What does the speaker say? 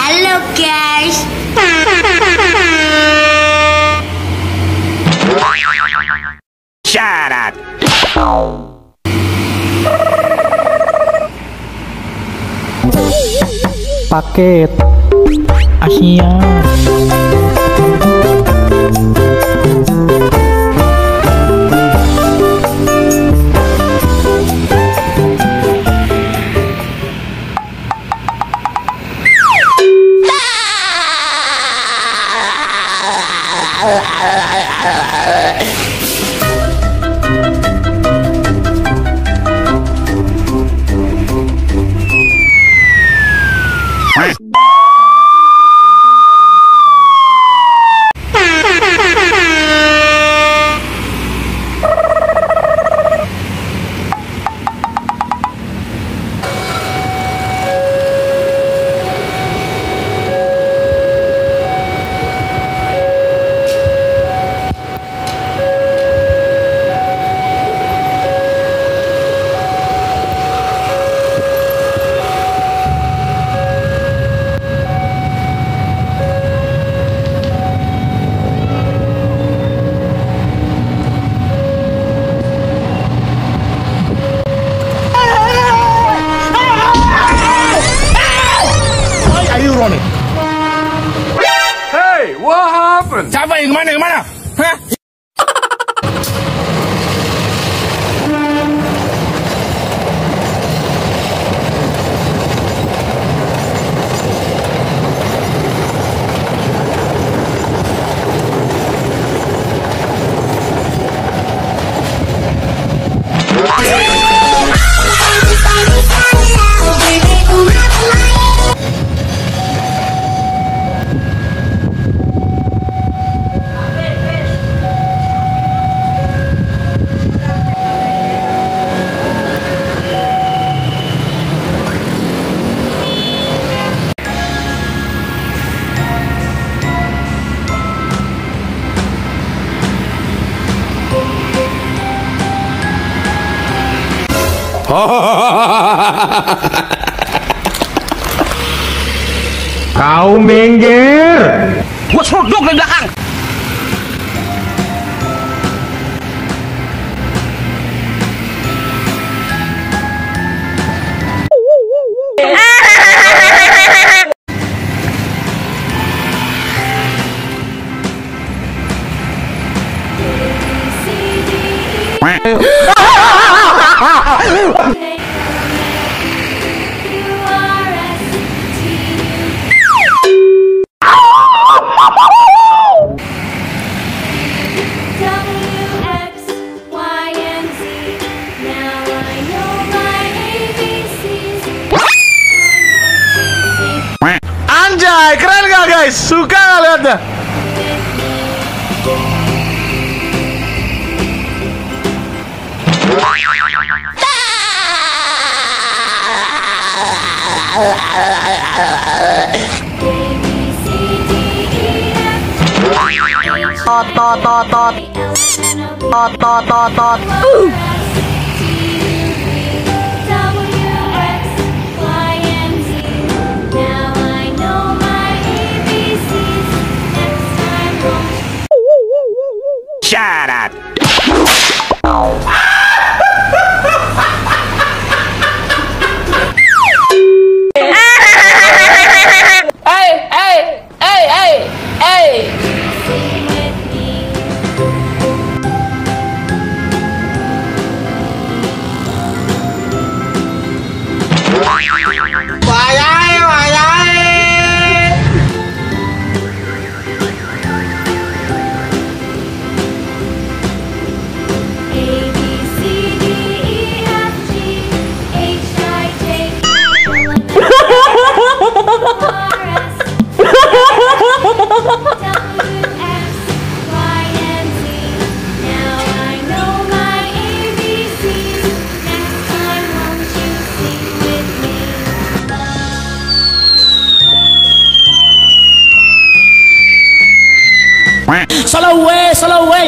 Hello guys. Shut up. Paket Asia. Hey, what happened? Siapa ini? Kemana? Kemana? Hah? Kau minggir. Gua seruduk dari belakang. Keren gak guys? Suka gak liatnya? Shut up! Solo way, solo way.